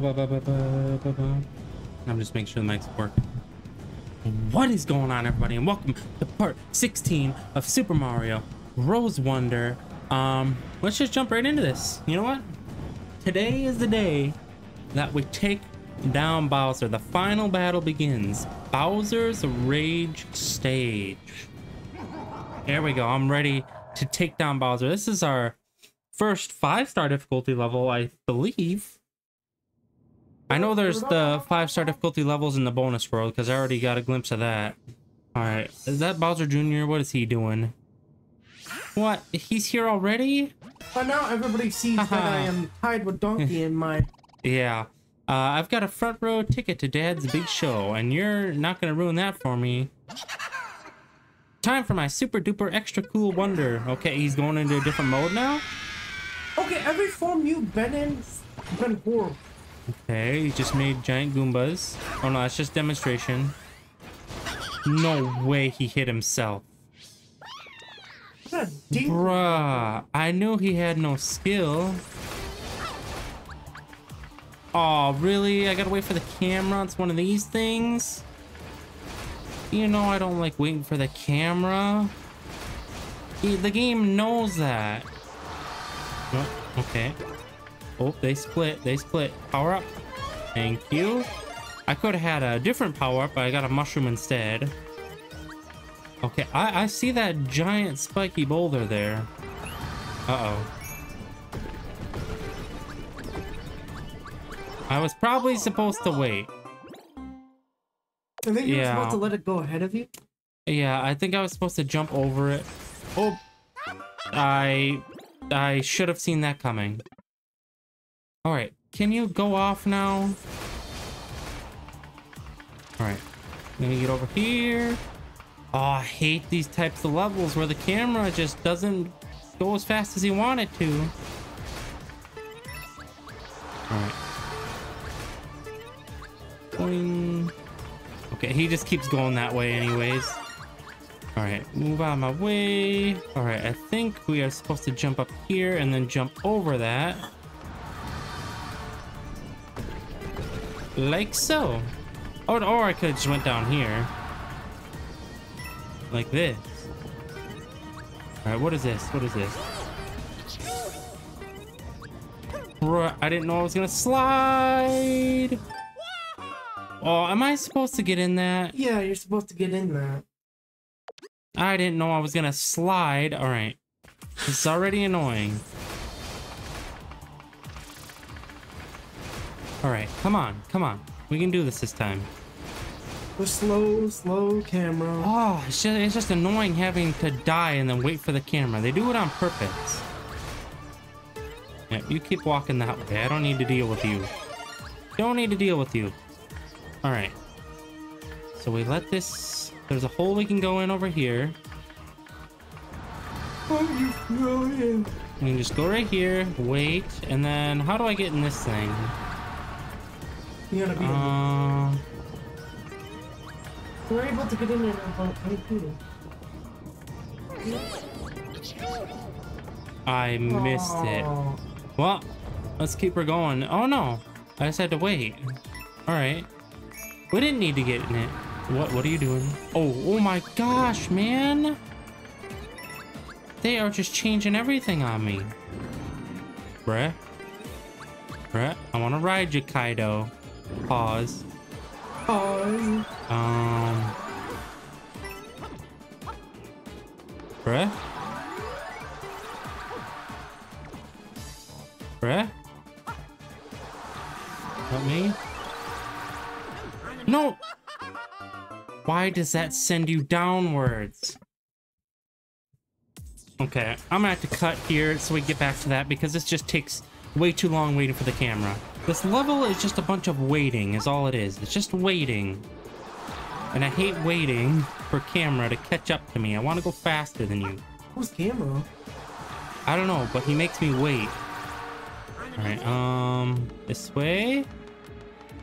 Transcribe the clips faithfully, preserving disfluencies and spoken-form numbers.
Ba, ba, ba, ba, ba, ba, ba. I'm just making sure the mic's working. What is going on, everybody, and welcome to part sixteen of Super Mario Bros. Wonder. Um, let's just jump right into this. You know what? Today is the day that we take down Bowser. The final battle begins. Bowser's Rage Stage. There we go. I'm ready to take down Bowser. This is our first five-star difficulty level, I believe. I know there's the five-star difficulty levels in the bonus world because I already got a glimpse of that. All right, is that Bowser Junior? What is he doing? What? He's here already? But now everybody sees that I am tied with Donkey in my... Yeah. Uh, I've got a front row ticket to Dad's big show, and you're not going to ruin that for me. Time for my super-duper extra cool wonder. Okay, he's going into a different mode now? Okay, every form you've been in's been horrible. Okay, he just made giant Goombas. Oh no, it's just demonstration. No way he hit himself. Bruh, I knew he had no skill. Oh, really? I gotta wait for the camera? It's one of these things? You know I don't like waiting for the camera. The game knows that. Oh, okay. Oh, they split. They split. Power up. Thank you. I could have had a different power up, but I got a mushroom instead. Okay, I, I see that giant spiky boulder there. Uh-oh. I was probably supposed to wait. I think you were supposed to let it go ahead of you? Yeah, I think I was supposed to jump over it. Oh! I... I should have seen that coming. Alright, can you go off now? Alright, let me get over here. Oh, I hate these types of levels where the camera just doesn't go as fast as you want it to. Alright. Boing. Okay, he just keeps going that way anyways. Alright, move out of my way. Alright, I think we are supposed to jump up here and then jump over that. Like so. Or, or I could have just went down here. Like this. Alright, what is this? What is this? Bruh, I didn't know I was gonna slide. Oh, am I supposed to get in that? Yeah, you're supposed to get in that. I didn't know I was gonna slide. Alright. It's already annoying. Alright, come on, come on. We can do this this time. We're slow, slow camera. Oh, it's just, it's just annoying having to die and then wait for the camera. They do it on purpose. Yeah, you keep walking that way. I don't need to deal with you. Don't need to deal with you. Alright. So we let this... There's a hole we can go in over here. Oh, you brilliant. We can just go right here, wait, and then how do I get in this thing? You gotta be uh... We're able to get in there about I missed Aww. it. Well, let's keep her going. Oh no! I just had to wait. Alright. We didn't need to get in it. What what are you doing? Oh, oh my gosh, man! They are just changing everything on me. Bruh. Bruh. I wanna ride you, Kaido. Pause. Pause. Um. Bruh. Bruh. Help me. No! Why does that send you downwards? Okay, I'm gonna have to cut here so we get back to that because this just takes way too long waiting for the camera. This level is just a bunch of waiting is all it is. It's just waiting. And I hate waiting for camera to catch up to me. I want to go faster than you. Who's camera? I don't know, but he makes me wait. Alright, um, this way?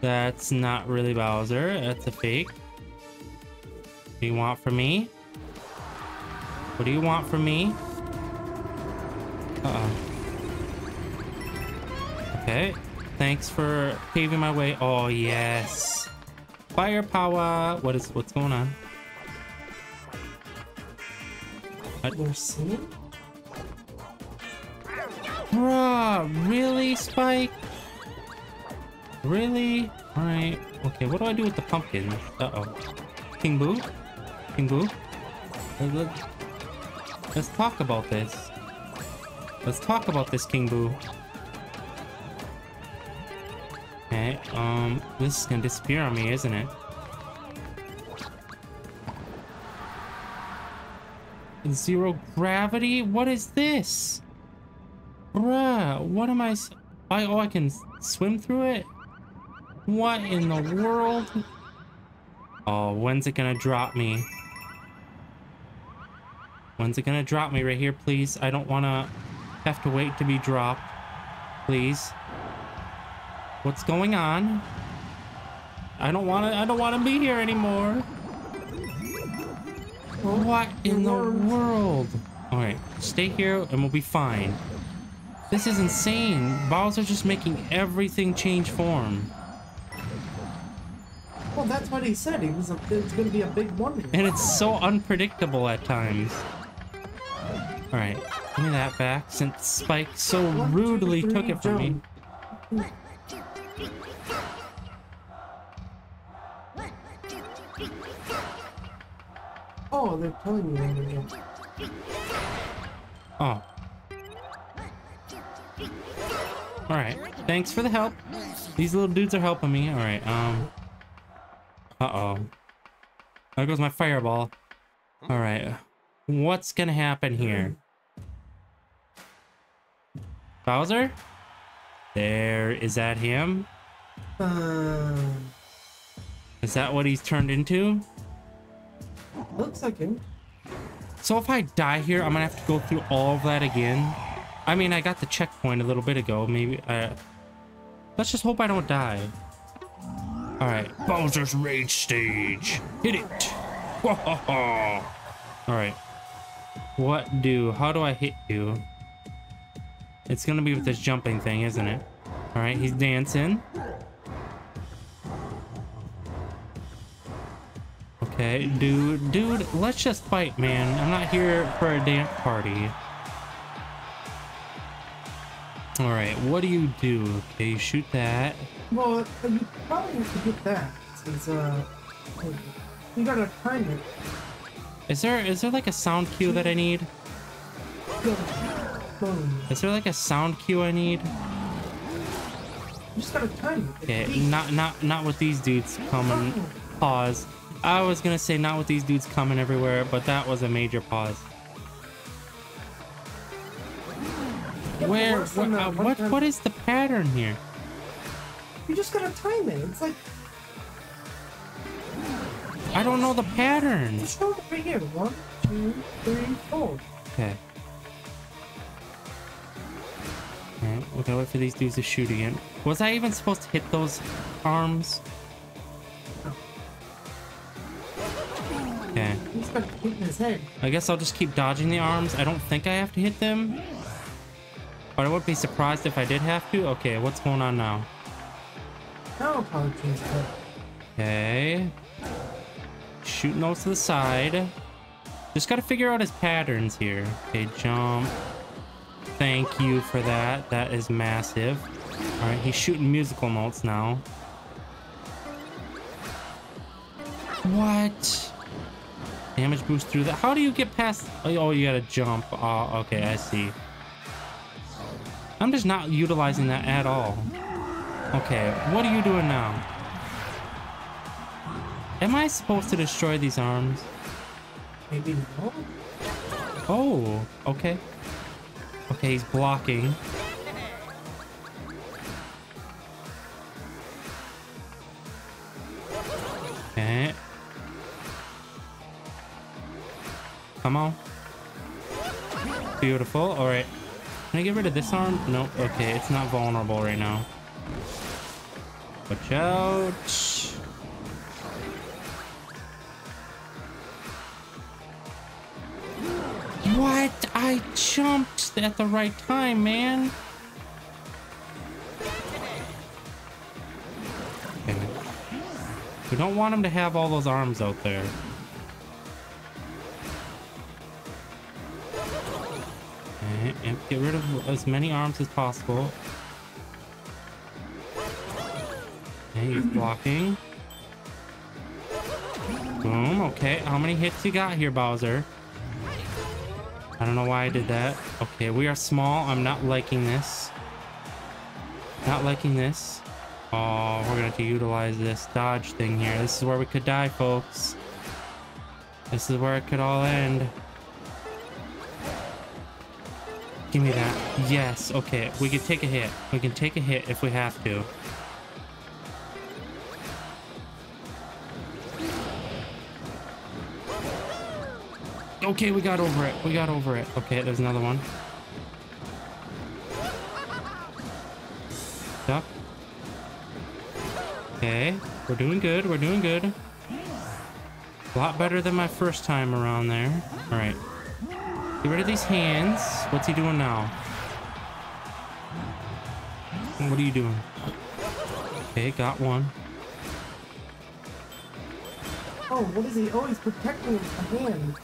That's not really Bowser. That's a fake. What do you want from me? What do you want from me? Uh-oh. Okay. Thanks for paving my way. Oh, yes. Firepower. What is, what's going on? What? Bruh, really, Spike? Really? Alright. Okay, what do I do with the pumpkin? Uh-oh. King Boo? King Boo? Let's talk about this. Let's talk about this, King Boo. Okay, um, this is gonna disappear on me, isn't it? Zero gravity? What is this? Bruh, what am I... I oh, I can swim through it? What in the world? Oh, when's it gonna drop me? When's it gonna drop me right here, please? I don't wanna have to wait to be dropped. Please. What's going on? I don't wanna... I don't wanna be here anymore. What in the world? Alright, stay here and we'll be fine. This is insane. Bowser's just making everything change form. Well, that's what he said. He was a, it's going to be a big wonder. And it's so unpredictable at times. All right, give me that back since Spike so One, rudely two, three, took it from jump. me. Oh, they're telling me right now. Oh. All right, thanks for the help. These little dudes are helping me. All right, um... Uh-oh. There goes my fireball. All right. What's gonna happen here? Bowser? There. Is that him? Uh, is that what he's turned into? Looks like him. So if I die here, I'm gonna have to go through all of that again? I mean, I got the checkpoint a little bit ago. Maybe I... Let's just hope I don't die. All right, Bowser's rage stage. Hit it! Whoa, ho, ho. All right, what do? How do I hit you? It's gonna be with this jumping thing, isn't it? All right, he's dancing. Okay, dude, dude, let's just fight, man. I'm not here for a dance party. All right, what do you do? Okay, you shoot that. Well, you probably have to get that, since, uh, you gotta time it. Is there, is there like a sound cue that I need? Is there like a sound cue I need? You just gotta time it. Okay, not, not, not with these dudes coming. Pause. I was gonna say not with these dudes coming everywhere, but that was a major pause. Where, where uh, what, what is the pattern here? You just gotta time it. It's like I don't know the pattern. Just hold it right here. One, two, three, four. Okay. Alright, we gotta wait for these dudes to shoot again. Was I even supposed to hit those arms? Okay. He's got to hit his head. I guess I'll just keep dodging the arms. I don't think I have to hit them. But I would be surprised if I did have to. Okay, what's going on now? Okay. Shooting those to the side. Just gotta figure out his patterns here. Okay, jump. Thank you for that. That is massive. Alright, he's shooting musical notes now. What? Damage boost through that. How do you get past? Oh, you gotta jump. Oh, okay, I see. I'm just not utilizing that at all. Okay, what are you doing now? Am I supposed to destroy these arms? Maybe not. Oh, okay. Okay, he's blocking. Okay. Come on. Beautiful. All right. Can I get rid of this arm? Nope. Okay, it's not vulnerable right now. Watch out. What? I jumped at the right time, man. We don't want him to have all those arms out there. Okay, and get rid of as many arms as possible. Okay, he's blocking. Boom. Okay, how many hits you got here, Bowser? I don't know why I did that. Okay, we are small. I'm not liking this. Not liking this. Oh, we're gonna have to utilize this dodge thing here. This is where we could die, folks. This is where it could all end. Give me that. Yes. Okay, we can take a hit. We can take a hit if we have to. Okay, we got over it. We got over it. Okay, there's another one. Stop. Okay, we're doing good. We're doing good. A lot better than my first time around there. All right. Get rid of these hands. What's he doing now? What are you doing? Okay, got one. Oh, what is he? Oh, he's protecting his hand.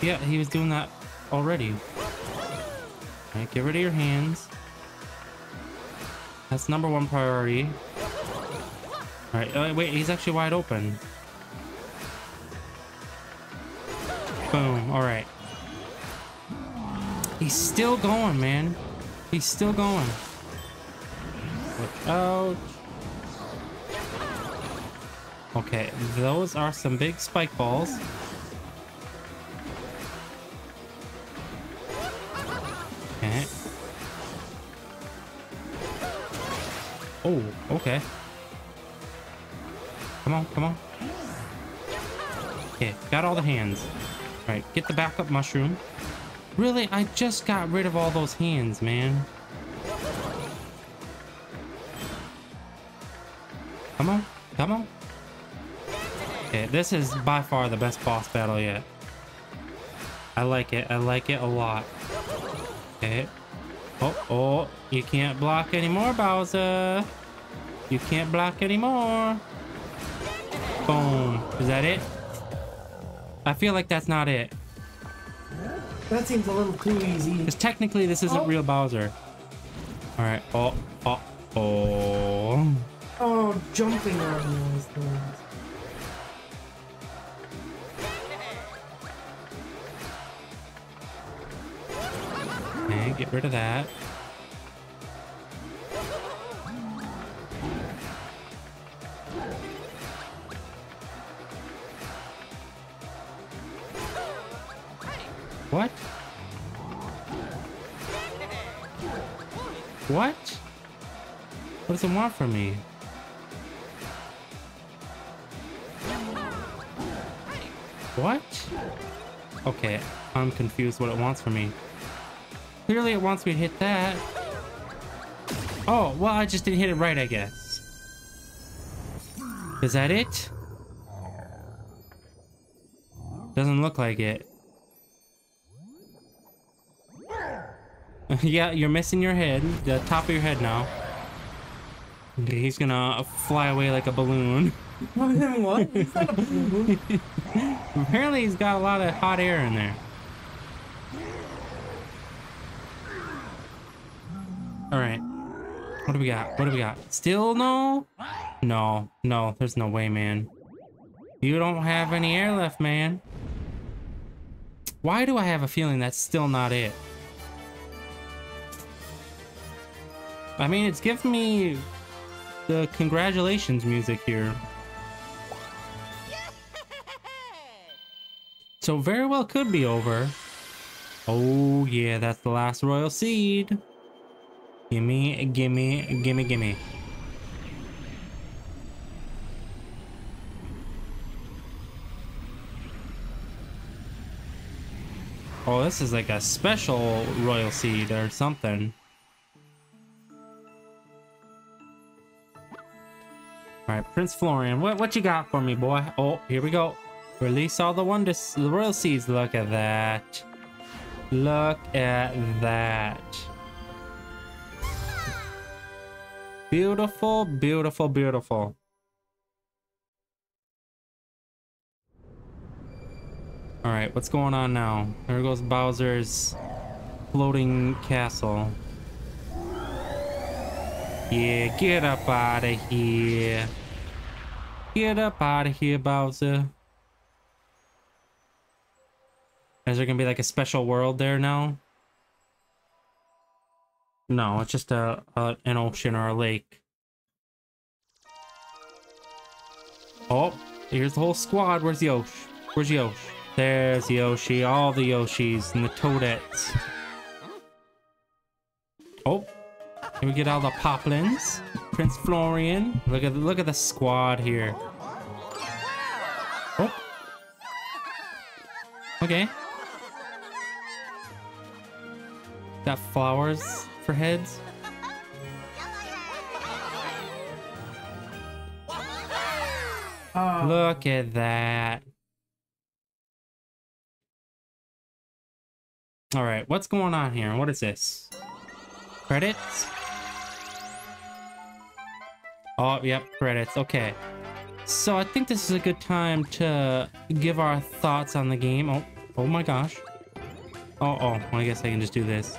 Yeah, he was doing that already. Alright, get rid of your hands. That's number one priority. Alright, oh, wait, he's actually wide open. Boom, alright. He's still going, man. He's still going. Look out. Okay, those are some big spike balls. Oh, okay. Come on, come on. Okay, got all the hands. All right, get the backup mushroom. Really, I just got rid of all those hands, man. Come on, come on. Okay, this is by far the best boss battle yet. I like it. I like it a lot. Okay. Oh, oh, you can't block anymore, Bowser. You can't block anymore. Boom. Is that it? I feel like that's not it. That seems a little too easy. Because technically this isn't oh. real Bowser. All right. Oh, oh, oh. Oh, jumping on those things. Get rid of that. What? What? What does it want from me? What? Okay, I'm confused what it wants from me. Clearly it wants me to hit that. Oh, well, I just didn't hit it right, I guess. Is that it? Doesn't look like it. Yeah, you're missing your head. The top of your head now. He's gonna fly away like a balloon. What? He's not a balloon. Apparently he's got a lot of hot air in there. All right, what do we got? What do we got? Still no? No, no, there's no way, man. You don't have any air left, man. Why do I have a feeling that's still not it? I mean, it's giving me the congratulations music here. So very well could be over. Oh yeah, that's the last royal seed. Gimme, gimme, gimme, gimme. Oh, this is like a special royal seed or something. All right, Prince Florian, what what you got for me, boy? Oh, here we go. Release all the wonder, the royal seeds. Look at that. Look at that. Beautiful, beautiful, beautiful. All right, what's going on now? There goes Bowser's floating castle. Yeah, get up out of here. Get up out of here, Bowser. Is there gonna be like a special world there now? No, it's just a, a an ocean or a lake. Oh, here's the whole squad. Where's Yoshi? Where's Yoshi? There's Yoshi, all the Yoshis and the Toadettes. Oh, here we get all the poplins. Prince Florian. Look at look at the squad here. Oh. Okay. Got flowers for heads. Oh. Look at that. All right, what's going on here? What is this? Credits? Oh, yep, credits. Okay. So I think this is a good time to give our thoughts on the game. Oh, oh my gosh. Oh, oh, well, I guess I can just do this.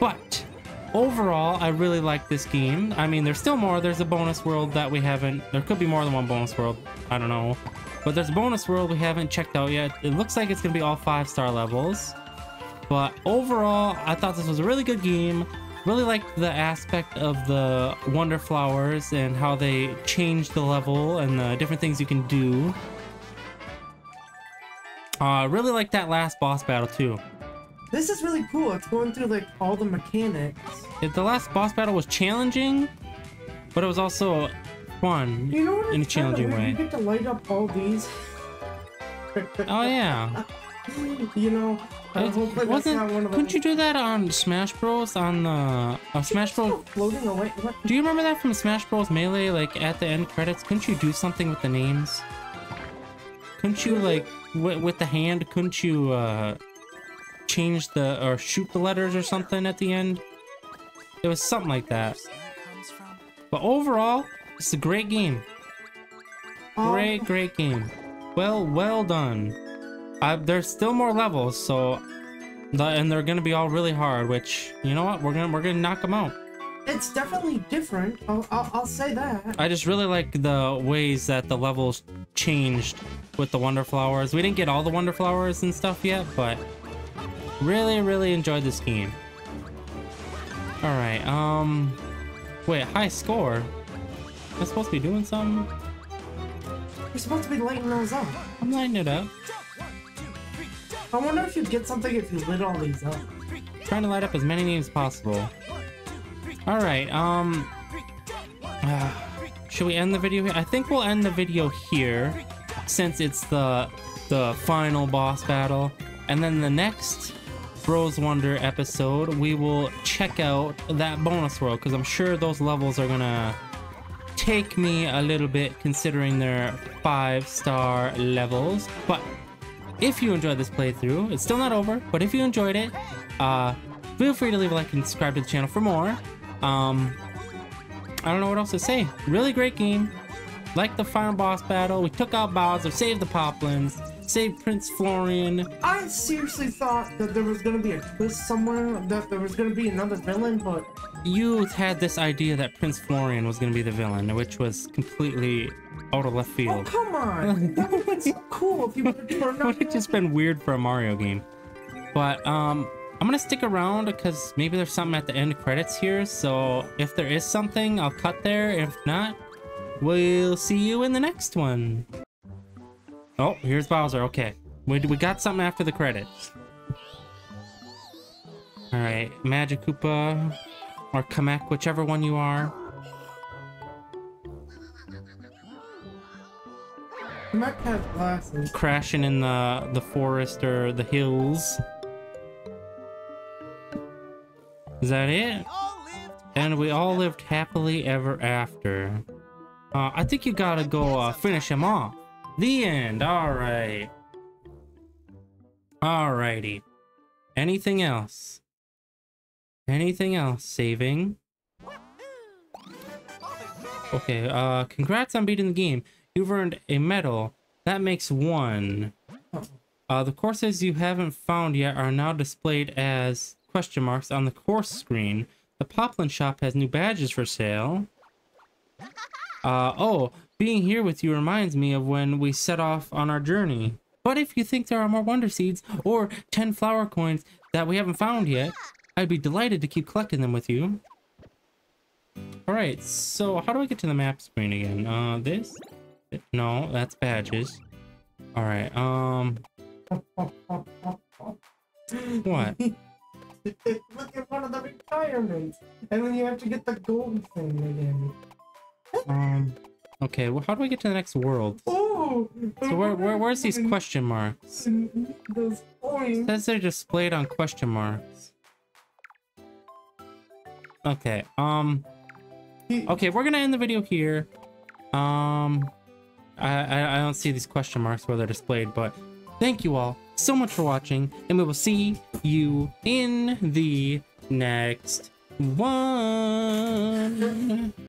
But overall, I really like this game. I mean, there's still more. There's a bonus world that we haven't... There could be more than one bonus world. I don't know. But there's a bonus world we haven't checked out yet. It looks like it's going to be all five-star levels. But overall, I thought this was a really good game. Really liked the aspect of the wonder flowers and how they change the level and the different things you can do. I uh, really liked that last boss battle too. This is really cool. It's going through like all the mechanics. It, the last boss battle was challenging, but it was also fun you know in a challenging way. You get to light up all these. Oh yeah. You know, I hope like wasn't, not one of couldn't you do that on Smash Bros? On the uh, Smash Bros? Floating away. What? Do you remember that from Smash Bros Melee? Like at the end credits, couldn't you do something with the names? Couldn't you like w with the hand? Couldn't you uh, change the or shoot the letters or something at the end? It was something like that. But overall, it's a great game. Great, great game. Well, well done. Uh, there's still more levels, so the, and they're gonna be all really hard. Which you know what, we're gonna we're gonna knock them out. It's definitely different. I'll I'll, I'll say that. I just really like the ways that the levels changed with the wonder flowers. We didn't get all the wonder flowers and stuff yet, but really really enjoyed this game. All right. Um. Wait, high score. Am I supposed to be doing something? You're supposed to be lighting those up. I'm lighting it up. I wonder if you'd get something if you lit all these up. Trying to light up as many names as possible. Alright, um... Uh, should we end the video here? I think we'll end the video here, since it's the the final boss battle. And then the next Bros Wonder episode, we will check out that bonus world, because I'm sure those levels are gonna take me a little bit, considering they're five-star levels. But... if you enjoyed this playthrough, it's still not over, but if you enjoyed it, uh, feel free to leave a like and subscribe to the channel for more. Um, I don't know what else to say. Really great game. Like the final boss battle. We took out Bowser, saved the Poplins, saved Prince Florian. I seriously thought that there was going to be a twist somewhere, that there was going to be another villain, but... you had this idea that Prince Florian was going to be the villain, which was completely... out of left field. Oh, come on. That would have been so cool if you would have turned out. It would have just been weird for a Mario game. But um, I'm going to stick around because maybe there's something at the end credits here. So if there is something, I'll cut there. If not, we'll see you in the next one. Oh, here's Bowser. Okay. We, we got something after the credits. All right. Magikoopa or Kamek, whichever one you are. Crashing in the the forest or the hills. Is that it? And we all lived happily ever after. Uh, I think you gotta go uh, finish him off. The end. All right. All righty. Anything else? Anything else? Saving. Okay. Uh, congrats on beating the game. You've earned a medal. That makes one. Uh, the courses you haven't found yet are now displayed as question marks on the course screen. The Poplin shop has new badges for sale. Uh, oh, being here with you reminds me of when we set off on our journey. But if you think there are more wonder seeds or ten flower coins that we haven't found yet, I'd be delighted to keep collecting them with you. Alright, so how do I get to the map screen again? Uh, this? No, that's badges. Alright, um... What? Look at one of the retirements! And then you have to get the gold thing again. Um... Okay, well, how do I get to the next world? Oh! So where, where, where's these question marks? Those points. It says they're displayed on question marks. Okay, um... Okay, we're gonna end the video here. Um... I, I, I don't see these question marks where they're displayed, but... Thank you all so much for watching, and we will see you in the next one!